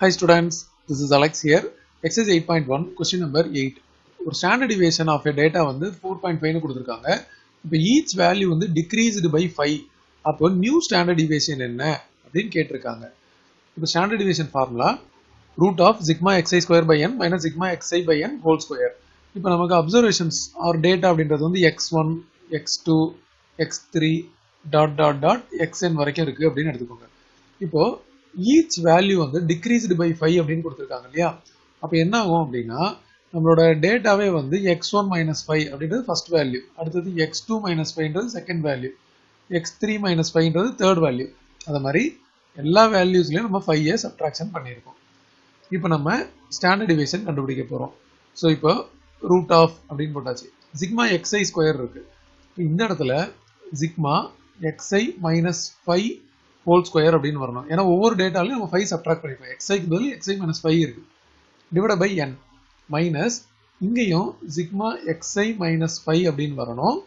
Hi students, this is Alex here. Exercise 8.1, question number 8. One standard deviation of a data is 4.5. Each value is decreased by 5. So, new standard deviation is the standard deviation formula root of sigma xi square by n minus sigma xi by n whole square. Now, we have observations or data of x1, x2, x3, xn. Now, each value is decreased by 5. Now, what is the data is x1 minus 5 is the first value, x2 minus 5 is the second value, x3 minus 5 is the third value. That is all values we have 5 years subtraction. Now, we have standard deviation. So, now root of sigma xi square. In this sigma xi minus 5 whole square அப்படினு வரணும். ஏனா ஒவ்வொரு டேட்டால நம்ம 5 subtract பண்ணிப்போம். xi க்கு பதிலா xi - 5 இருக்கு. Divided by n minus இங்கேயும் sigma xi - 5 அப்படினு வரணும்.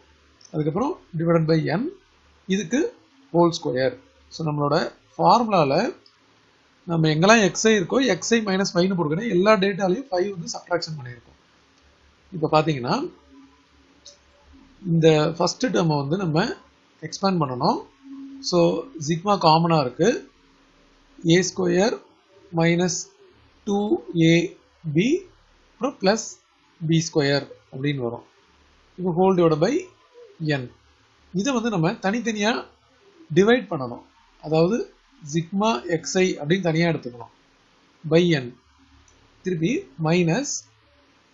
அதுக்கு அப்புறம் டிவைடட் பை n இதுக்கு whole square. சோ நம்மளோட ஃபார்முலால நம்ம எங்கலாம் xi இருக்கோ xi - 5 னு போடுறோம். எல்லா டேட்டாலயும் 5 வந்து சப்ட்ராக்ஷன் பண்ணிருக்கோம். இப்போ பாத்தீங்கன்னா இந்த first term வந்து நம்ம எக்ஸ்பாண்ட் பண்ணனும். So, sigma common arukku, a square minus 2ab plus b square அப்படின் வரும். இப்பு whole divided by n. இது வந்து நம்ம தனித்தனியா divide பண்ணனும். அதாவது, sigma xi அப்படின் தனியா எடுத்துக்கணும். By n. திருப்பி minus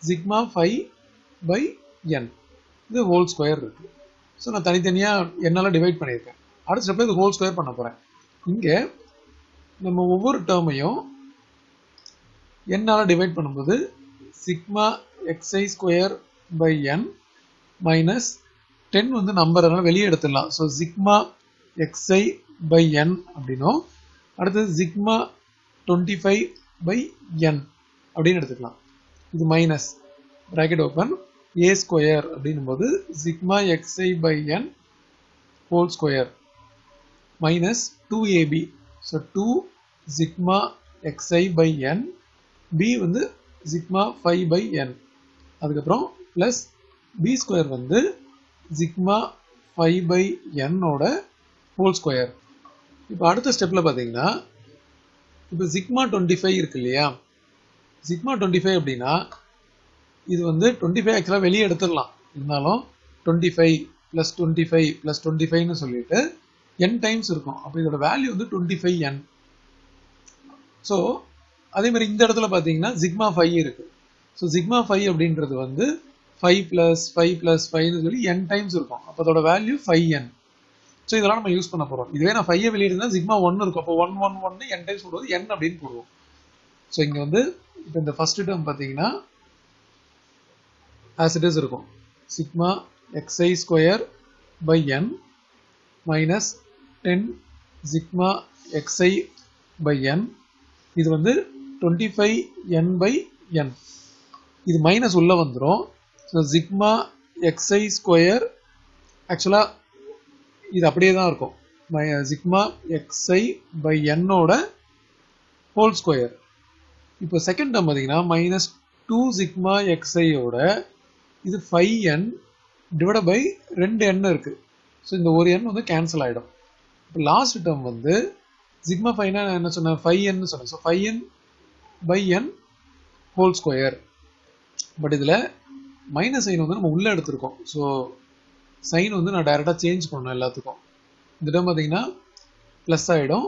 sigma 5 by n. இது whole square இருக்கு. So, நான் தனித்தனியா என்னால divide பண்ணியிருக்கேன். அடுத்த ஸ்டெப்ல இது ஹோல் ஸ்கொயர் பண்ண போறேன். இங்க நம்ம ஒவ்வொரு டேர்மையும் n ஆல டிவைட் பண்ணும்போது sigma xi2 by n minus 10 வந்து நம்பர்னால வெளிய எடுத்துடலாம். So sigma xi by n அப்படினோ அடுத்து sigma 25 by n அப்படினு எடுத்துக்கலாம். இது மைனஸ் பிராக்கெட் ஓபன் a2 அப்படினும்போது sigma xi by n whole square minus 2ab. So 2 sigma xi by n, b வந்து sigma 5 by n, அதுக்கப்புறம் plus b square வந்து sigma 5 by n ஓட whole square. இப்போ அடுத்த ஸ்டெப்ல பாத்தீங்கன்னா இப்போ sigma 25 இருக்கு இல்லையா, sigma 25 அப்படினா இது வந்து 25 ஆக்சுவலா வெளிய எடுத்துறலாம். இருந்தாலும் 25 plus 25 plus 25 னு சொல்லிட்டு n times இருக்கும். அப்போ இதோட வேல்யூ வந்து 25n. சோ அதே மாதிரி இந்த இடத்துல பாத்தீங்கன்னா sigma 5 இருக்கு. சோ sigma 5 அப்படிங்கிறது வந்து 5 + 5 + 5 னு சொல்லி n times இருக்கும். அப்போ அதோட வேல்யூ 5n. சோ இதெல்லாம் நம்ம யூஸ் பண்ண போறோம். இதுவே நான் 5 வெளிய எடுத்தா sigma 1 இருக்கும். அப்போ 111 னு n times போடுறது n அப்படினு போடுவோம். சோ இங்க வந்து இப்போ இந்த ஃபர்ஸ்ட் டேர்ம் பாத்தீங்கன்னா as it is இருக்கும். sigma xi2 by n minus 10 sigma xi by n, இது வந்து 25n by n, இது மைனஸ் உள்ள வந்துரும். so sigma xi square actually இது அப்படியேதான் இருக்கும். sigma xi by n ஓட whole square. இப்போ செகண்ட் டேர்ம் பாத்தீங்கன்னா minus 2 sigma xi ஓட இது 5n divided by 2n இருக்கு. So இந்த ஒரு n வந்து கேன்சல் ஆயிடும். இப்போ லாஸ்ட் டேர்ம் வந்து sigma 5 னா என்ன சொன்னேன், 5n னு சொன்னேன். So 5n by n whole square. But இதுல மைனஸ் சைன் வந்து நம்ம உள்ள எடுத்துறோம். So சைன் வந்து நான் டைரக்டா சேஞ்ச் பண்ணனும் எல்லாத்துக்கும். இந்த டேர்ம் பாத்தீங்கன்னா பிளஸ் ஆயிடும்,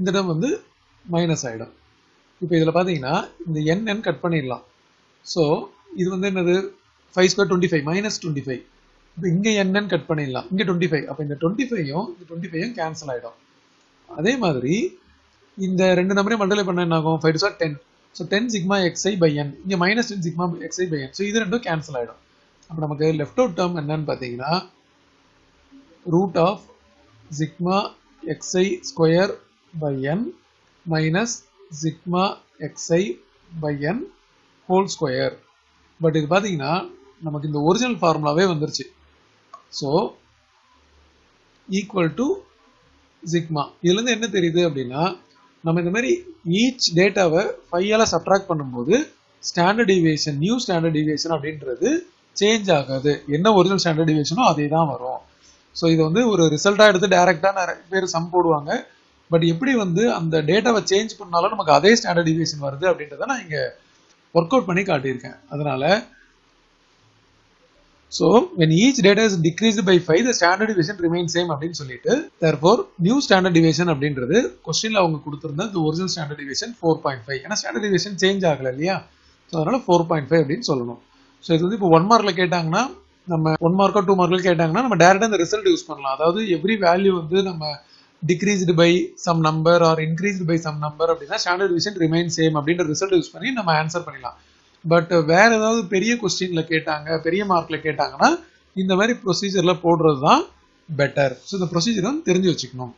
இந்த டேர்ம் வந்து மைனஸ் ஆயிடும். இப்போ இதுல பாத்தீங்கன்னா இந்த n கட் பண்ணிரலாம். So இது வந்து என்னது 5² 25 -25. இப்போ இங்க n கட் பண்ணிடலாம், இங்க 25. அப்ப இந்த 25 கேன்சல் ஆயிடும். அதே மாதிரி இந்த ரெண்டு நம்பரையும் மல்டிப்ளை பண்ணா என்ன ஆகும், 5 * 10. So 10 sigma xi by n, இங்க -10 sigma xi by n. So இது ரெண்டும் கேன்சல் ஆயிடும். அப்ப நமக்கு லெஃப்ட் அவுட் டேர்ம் என்னன்னு பாத்தீங்கன்னா root of sigma xi2 by n minus sigma xi by n whole square. But இது பாத்தீங்கன்னா நமக்கு இந்த ஒரிஜினல் ஃபார்முலாவே வந்துருச்சு. So equal to sigma. இதுல இருந்து என்ன தெரியுது அப்படினா நம்ம இந்த மாதிரி each டேட்டாவை 5 ஆல சப்ட்ராக்ட் பண்ணும்போது standard deviation new standard deviation அப்படிங்கிறது சேஞ்ச் ஆகாது. என்ன ஒரிஜினல் ஸ்டாண்டர்ட் டிவியேஷனோ அதே தான் வரும். சோ இது வந்து ஒரு ரிசல்ட்டா எடுத்து டைரக்ட்டா நிறைய பேர் சம் போடுவாங்க. பட் எப்படி வந்து அந்த டேட்டாவை சேஞ்ச் பண்ணாலும் நமக்கு அதே ஸ்டாண்டர்ட் டிவியேஷன் வருது அப்படின்றத நான் இங்க work out பண்ணி காட்டியிருக்கேன். அதனால so when each data is decreased by 5 the standard deviation remains same அப்படினு சொல்லிட்டு therefore new standard deviation அப்படிங்கிறது क्वेश्चनல அவங்க கொடுத்திருந்த the original standard deviation 4.5 ஏனா standard deviation change ஆகல இல்லையா சோ அதனால 4.5 அப்படினு சொல்லணும். சோ இது வந்து இப்போ 1 மார்க்ல கேட்டாங்கன்னா நம்ம 1 மார்க்கோ 2 மார்க்ல கேட்டாங்கன்னா நம்ம डायरेक्टली அந்த ரிசல்ட் யூஸ் பண்ணலாம். அதாவது எவ்ரி வேல்யூ வந்து நம்ம decreased by some number or increased by some number அப்படினா standard deviation remains same அப்படிங்கற ரிசல்ட் யூஸ் பண்ணி நம்ம ஆன்சர் பண்ணலாம். பட் வேற ஏதாவது பெரிய கொஸ்டின்ல கேட்டாங்க பெரிய மார்க்ல கேட்டாங்கன்னா இந்த மாதிரி ப்ரொசீஜர்ல போடுறது தான் பெட்டர். ஸோ இந்த ப்ரொசீஜர் வந்து தெரிஞ்சு வச்சுக்கணும்.